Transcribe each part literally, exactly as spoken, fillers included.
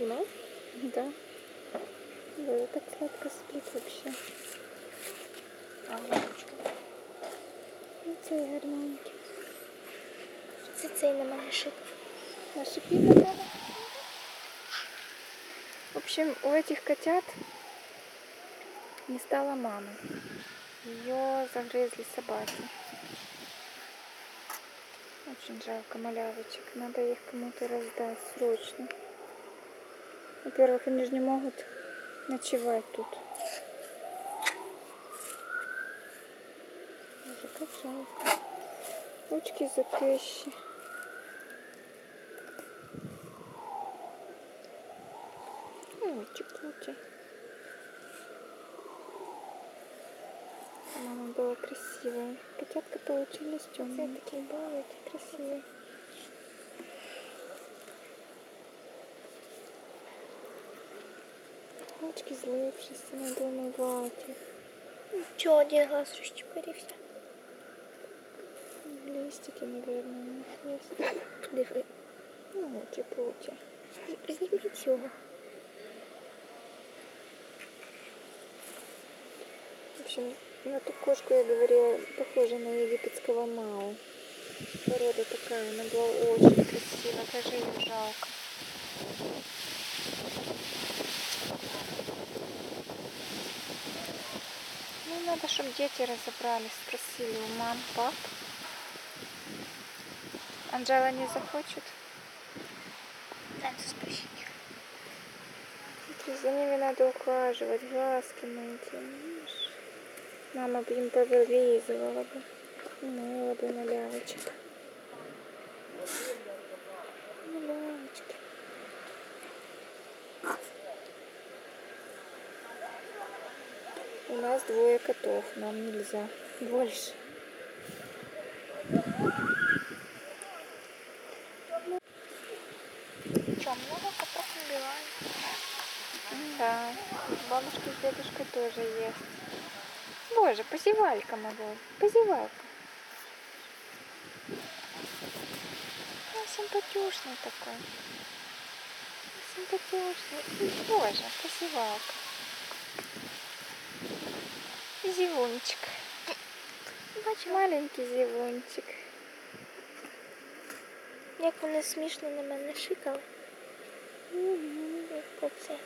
Египетский мау? Да. Да, так сладко спит вообще. А лампочка? Це гарненькі. Це цей на мене шип. На шипі на тебе. В общем, у этих котят не стало мамы. Ее загрызли собаки. Очень жалко малявочек. Надо их кому-то раздать срочно. Во-первых, они же не могут ночевать тут. Боже, как жалко. Ручки затрещи. Ой, теплоте. Мама была красивая. Котятка получились темные. Все такие баллики красивые. Мальчики злые, все на доме балки. Че, один глаз расчепыри все. Листики, наверное, у них есть. Дыхай. Ну, теплоте. Снимите его. В общем, на ту кошку я говорила, похожа на египетского мау. Порода такая, она была очень красивая, даже ее жалко. Ну, надо, чтобы дети разобрались, спросили у мам, пап. Анжела не захочет? Надо спросить. Смотри, за ними надо ухаживать, глазки мыть. Мама бы им повылизывала бы, мыла бы малявочек. Малявочки. У нас двое котов, нам нельзя больше. Что, много котов набиваем? Да, бабушки с дедушкой тоже есть. Боже, позевалька моя, позевалька. Он симпатюшный такой. Симпатюшный. Боже, позевалка. Зевунчик. Маленький зевунчик. Як вони смішно на мене шикали. Як оце.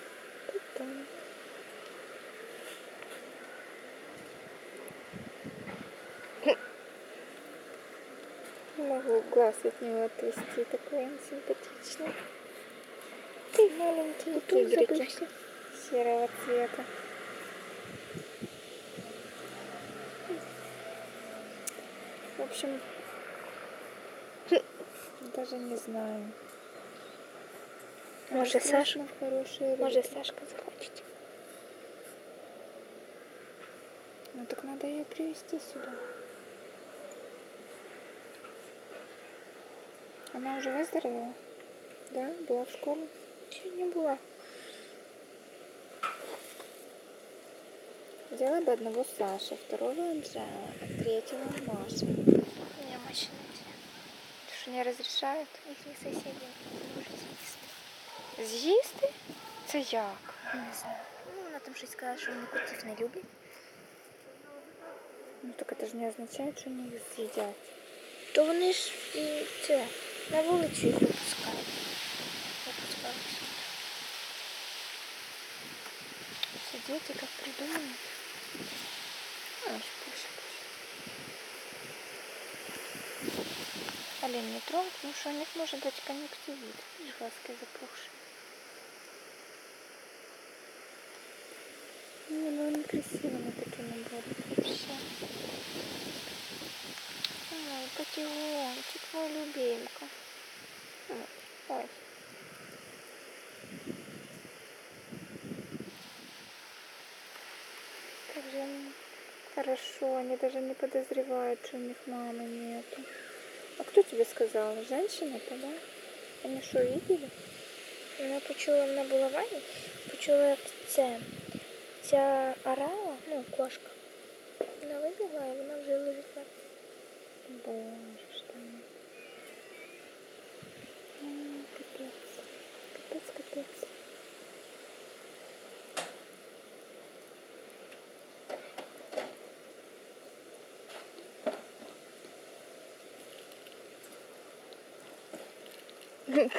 Питання. Не могу глаз от него отвести, такой он симпатичный. Ты маленький кибрики серого цвета. В общем, даже не знаю. Может, Саша, может Сашка захочет. Ну так надо ее привезти сюда. Она уже выздоровела? Да, была в школе. Сегодня была. Взяла бы одного Саша, второго Анжела, третьего Маша. Мне Маша нельзя. Потому что не разрешают? Их не соседи. Может, з'їсти. З'їсти? Це як? Не знаю. Ну, вона там щось сказала, що вони котів не любить. Ну так это же не означает, что они их съедят. То вони ж і це. На вулицю їх випускають. Все діти, як придумають. Аж пусть, пусть. Олень не трогать, потому что у них может быть конъюнктивит. Видишь, глазки запухшие. Ну, ну, они красивыми такими будут вообще. Ой, котеночек, мой любимка. Ой. Как же они хорошо, они даже не подозревают, что у них мамы нету. А кто тебе сказал? Женщина-то, да? Они что, видели? Она почула на булавані, почула, як це. Ця орала, ну, кошка. Вона вибігла і вона вже лежить на. Боже, что она. Капец. Капец, капец. Мама.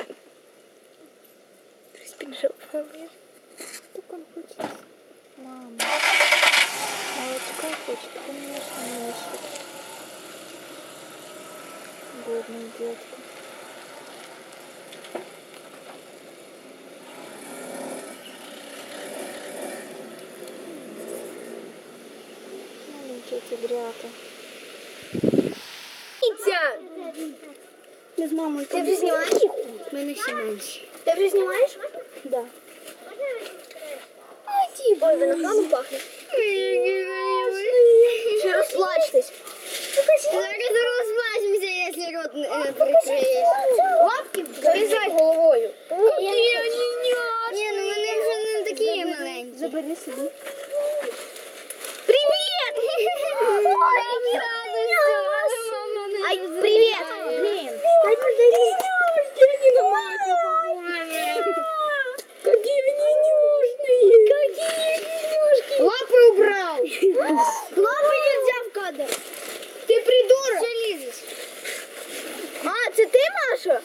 Молочка хочет, конечно, носит. Бедная детка. Маленькие тигрята. Идя! Я с мамой. Ты же снимаешь? Мы начинаем. Ты же снимаешь? Да. Ой, винограду пахнет. Еще расплачьтесь. Только расплачемся, если рот прикрыли. Лапки завязать головою. Ух ты, они няшные. Не, ну они уже такие маленькие. Забери себе. Привет! Ой, не радуйся. Ай, привет. Блин. Ай, подари. Ты придурок! Ма, это ты, Маша?